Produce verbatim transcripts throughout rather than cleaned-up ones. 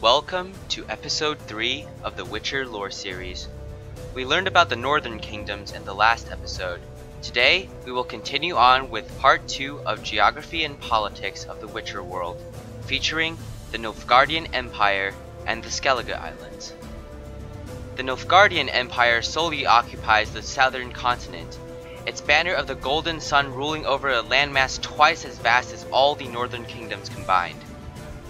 Welcome to episode three of the Witcher lore series. We learned about the Northern Kingdoms in the last episode. Today, we will continue on with part two of Geography and Politics of the Witcher World, featuring the Nilfgaardian Empire and the Skellige Islands. The Nilfgaardian Empire solely occupies the southern continent, its banner of the Golden Sun ruling over a landmass twice as vast as all the Northern Kingdoms combined.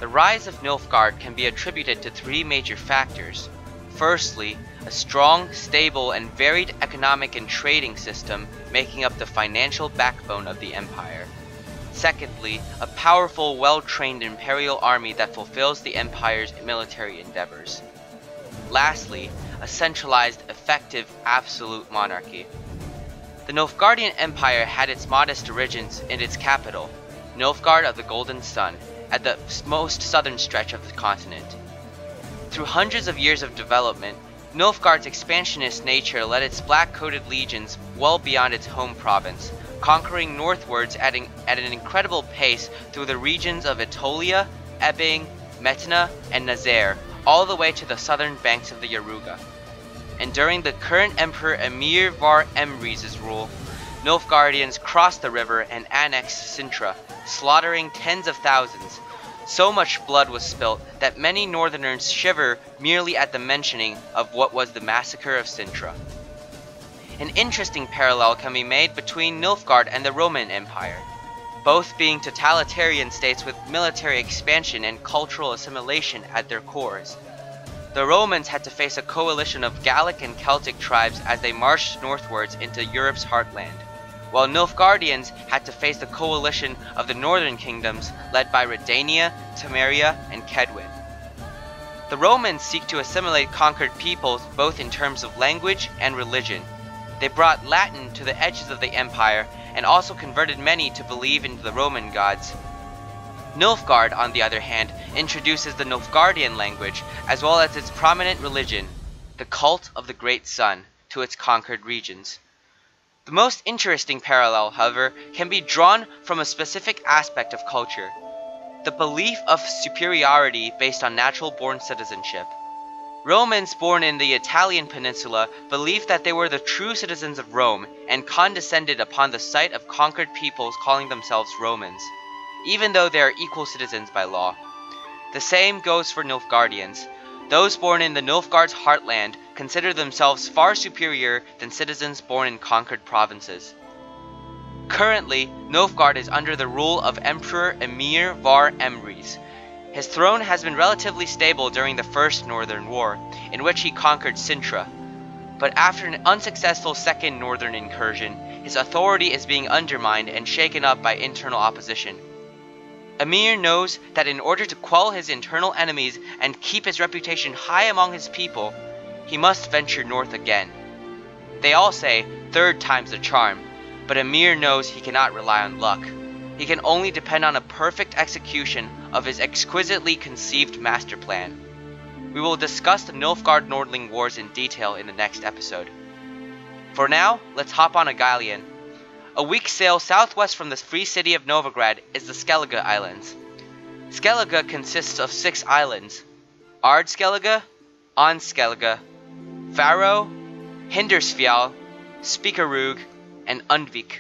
The rise of Nilfgaard can be attributed to three major factors. Firstly, a strong, stable, and varied economic and trading system making up the financial backbone of the empire. Secondly, a powerful, well-trained imperial army that fulfills the empire's military endeavors. Lastly, a centralized, effective, absolute monarchy. The Nilfgaardian Empire had its modest origins in its capital, Nilfgaard of the Golden Sun, at the most southern stretch of the continent. Through hundreds of years of development, Nilfgaard's expansionist nature led its black-coated legions well beyond its home province, conquering northwards at an, at an incredible pace through the regions of Aetolia, Ebbing, Metna, and Nazare, all the way to the southern banks of the Yaruga. And during the current Emperor Emhyr var Emreis' rule, Nilfgaardians crossed the river and annexed Sintra, slaughtering tens of thousands. So much blood was spilt that many northerners shiver merely at the mentioning of what was the massacre of Sintra. An interesting parallel can be made between Nilfgaard and the Roman Empire, both being totalitarian states with military expansion and cultural assimilation at their cores. The Romans had to face a coalition of Gallic and Celtic tribes as they marched northwards into Europe's heartland, while Nilfgaardians had to face the coalition of the Northern Kingdoms led by Redania, Temeria, and Kedwin. The Romans seek to assimilate conquered peoples both in terms of language and religion. They brought Latin to the edges of the empire and also converted many to believe in the Roman gods. Nilfgaard, on the other hand, introduces the Nilfgaardian language as well as its prominent religion, the Cult of the Great Sun, to its conquered regions. The most interesting parallel, however, can be drawn from a specific aspect of culture, the belief of superiority based on natural-born citizenship. Romans born in the Italian peninsula believed that they were the true citizens of Rome and condescended upon the sight of conquered peoples calling themselves Romans, even though they are equal citizens by law. The same goes for Nilfgaardians. Those born in the Nilfgaard's heartland consider themselves far superior than citizens born in conquered provinces. Currently, Nilfgaard is under the rule of Emperor Emhyr var Emreis. His throne has been relatively stable during the First Northern War, in which he conquered Sintra. But after an unsuccessful Second Northern incursion, his authority is being undermined and shaken up by internal opposition. Emhyr knows that in order to quell his internal enemies and keep his reputation high among his people, he must venture north again. They all say, third time's the charm, but Emhyr knows he cannot rely on luck. He can only depend on a perfect execution of his exquisitely conceived master plan. We will discuss the Nilfgaard-Nordling Wars in detail in the next episode. For now, let's hop on a galleon. A week's sail southwest from the free city of Novigrad is the Skellige Islands. Skellige consists of six islands: Ard Skellige, An Skellige, Faro, Hindersfjall, Spikarug, and Undvik.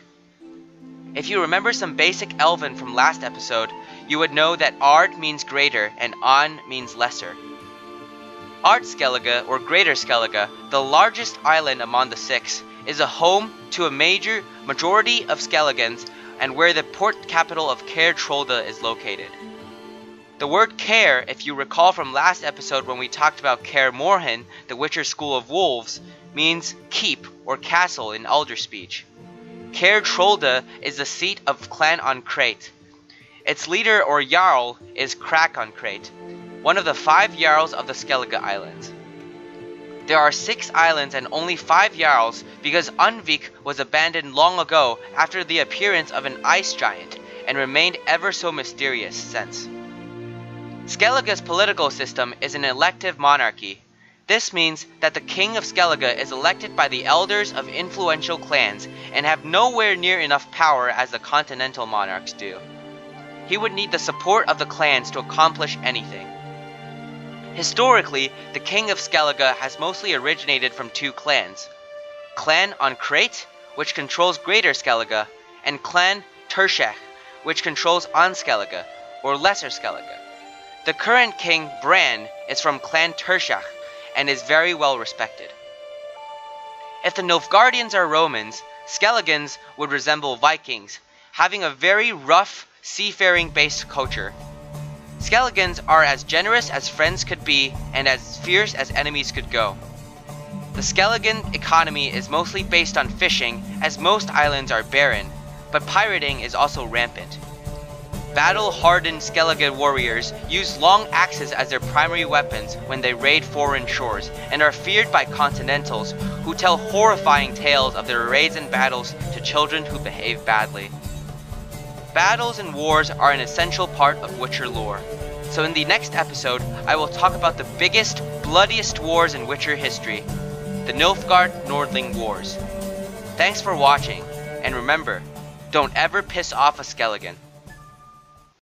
If you remember some basic Elven from last episode, you would know that Ard means greater and An means lesser. Ard Skellige, or Greater Skellige, the largest island among the six, is a home to a major majority of Skelligans and where the port capital of Caer Trolde is located. The word Caer, if you recall from last episode when we talked about Caer Morhen, the Witcher school of wolves, means keep or castle in Elder speech. Caer Trolde is the seat of Clan an Craite. Its leader or Jarl is Crach an Craite, one of the five Jarls of the Skellige Islands. There are six islands and only five Jarls because Undvik was abandoned long ago after the appearance of an ice giant and remained ever so mysterious since. Skellige's political system is an elective monarchy. This means that the king of Skellige is elected by the elders of influential clans and have nowhere near enough power as the continental monarchs do. He would need the support of the clans to accomplish anything. Historically, the King of Skellige has mostly originated from two clans. Clan an Craite, which controls Greater Skellige, and Clan Tuirseach, which controls An Skellige, or Lesser Skellige. The current king, Bran, is from Clan Tuirseach, and is very well respected. If the Nilfgaardians are Romans, Skelligans would resemble Vikings, having a very rough, seafaring-based culture. Skelligans are as generous as friends could be and as fierce as enemies could go. The Skelligan economy is mostly based on fishing, as most islands are barren, but pirating is also rampant. Battle-hardened Skellige warriors use long axes as their primary weapons when they raid foreign shores and are feared by continentals who tell horrifying tales of their raids and battles to children who behave badly. Battles and wars are an essential part of Witcher lore, so in the next episode I will talk about the biggest, bloodiest wars in Witcher history, the Nilfgaard-Nordling Wars. Thanks for watching, and remember, don't ever piss off a Skelligan.